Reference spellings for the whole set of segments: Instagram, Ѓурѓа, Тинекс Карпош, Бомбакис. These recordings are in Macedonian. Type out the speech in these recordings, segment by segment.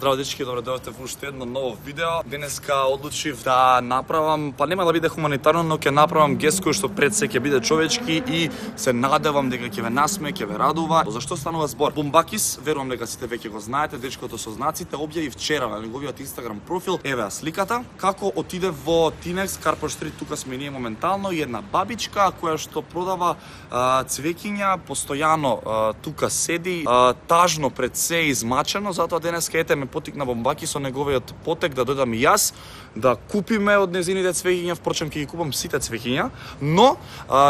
Здраво дечки, добро дојдовте во уште едно ново видео. Денеска одлучив да направам, па нема да биде хуманитарно, но ќе направам гест кој што пред се ќе биде човечки и се надевам дека ќе ве насмее, ќе ве радува. Зашто станува збор? Бомбакис, верувам дека сите веќе го знаете, дечкото со знаците, објави вчера на неговиот Instagram профил, еве сликата, како отиде во Тинекс Карпош 3, тука сме ние моментално, и една бабичка која што продава цвеќиња, постојано тука седи, тажно пред се измачено, затоа денеска ете ме потикна Бомбаки со неговиот потек да дојдам и јас, да купиме од незините цвеќиња, впрочем ќе ги купам сите цвеќиња, но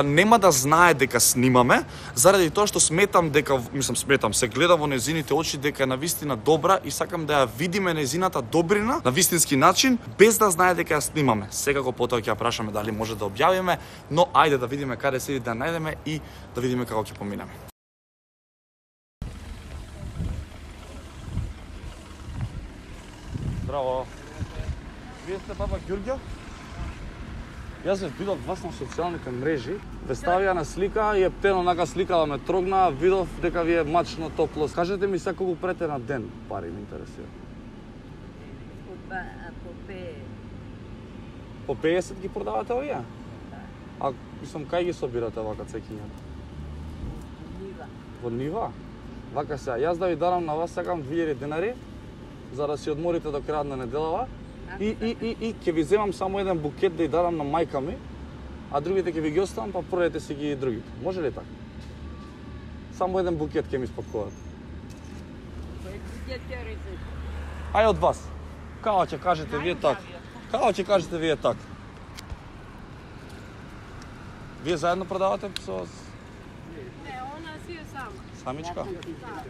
нема да знае дека снимаме, заради тоа што сметам дека, се гледа во незините очи дека е навистина добра и сакам да ја видиме незината добрина на вистински начин, без да знае дека ја снимаме. Секако потоа ќе ја прашаме дали може да објавиме, но ајде да видиме каде седи да најдеме и да видиме како ќе поминеме. Здраво! Вие сте баба Ѓурѓа? Јас ве видов вас на социјалните мрежи, ве ставија на слика и ептено нака сликава ме трогна, видов дека ви е мачно топло. Кажете ми сега колку прете на ден пари ме интересира? По 50 ги продавате овие? А кај ги собирате вака цвеќињата? Во нива. Вака сега, јас да ви дарам на вас сакам 2000 денари, за да си одморите до крајот на неделава. И ќе ви земам само еден букет да ја дарам на мајка ми, а другите ќе ви ги оставам, па продајте си ги другите. Може ли така? Само еден букет ќе ми спаткувате. Ај од вас. Као ќе кажете вие така? Вие заедно продавате со... Не, она си е сама. Самичка?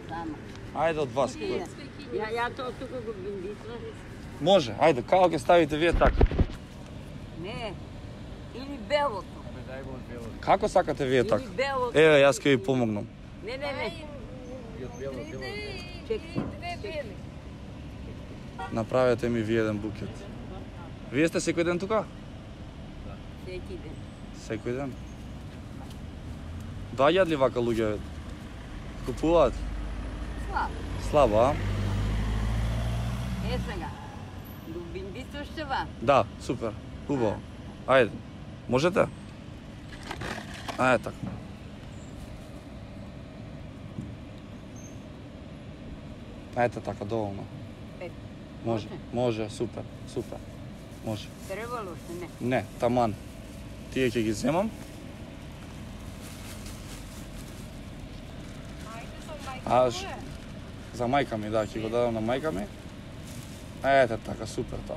Сама. Ајде од вас. Ја тоа тука го биндисам. Може, ајде, како ќе ставите вие така? Не, или белото. Како сакате вие така? Еве, јас ќе ви помогнам. Не. Две бели. Направете ми вие еден букет. Вие сте секој ден тука? Да. Секој ден. Секој ден? Доаѓаат ли вака луѓе? Купуваат? Слабо. Слабо, а? Е сега. Бомбакис уште ва? Да, супер. Убаво. Ајде. Можете? Ајде така. Ајде така, доволно. Може, супер, Може. Требало се, не? Не, таман. Тие ќе ги земам. За мајка ми, да, ќе го дадам на мајка ми. Ете така, супер тоа.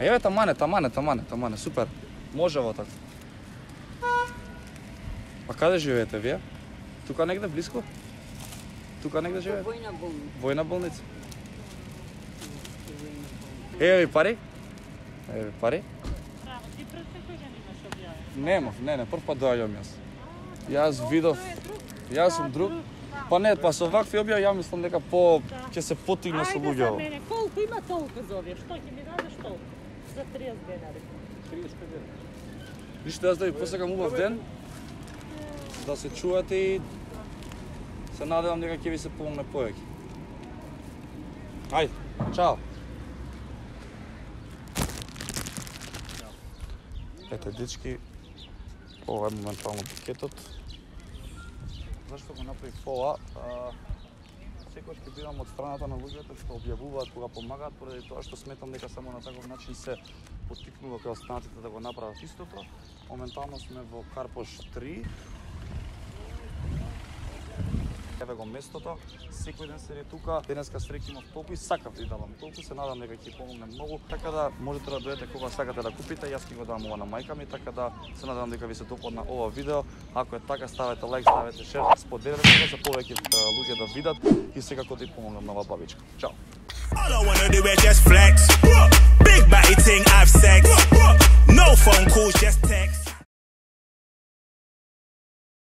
Еве тамане, супер. Може во така. А каде живеете вие? Тука негде близко? Тука негде живеете? Војна болница. Еве ви пари? Браво, ти пред секој ден имаш објавено? Немав, не, прв пат доаѓам јас. Јас видов, јас сум друг. Па не, па со вакви објави ја мислам дека по ќе се потигна со луѓето. Ајде за мене, колку има толку за овие, што ќе ми дадеш толку? За 30 денари. 35 денари. Ништо, јас да ви посакам убав ден, да се чувате и се надевам дека ќе ви се помогне повеќе. Ајде, чао! Ете, дечки, ова е моментално пакетот. Зашто го направи фола, секогаш ќе бидам од страната на луѓето што објавуваат кога помагаат, поради тоа што сметам дека само на таков начин се поттикнува кај останатите да го направат истото. Моментално сме во Карпош 3. Еве го местото, секој ден се е тука. Денеска среќа имав толку и сакав да ја давам толку, се надам дека ќе помогне многу. Така да можете да дојдете кога сакате да купите, јас ќе го давам ова на мајка ми, така да се надам дека ви се допадна ова видео. Ако е така, ставете лайк, ставете шер, споделете за повеќе луѓе да видат и секако да ја помогнам на оваа бабичка. Чао. I don't wanna do it, just flex. Big body thing, I've sex. No phone calls, just text.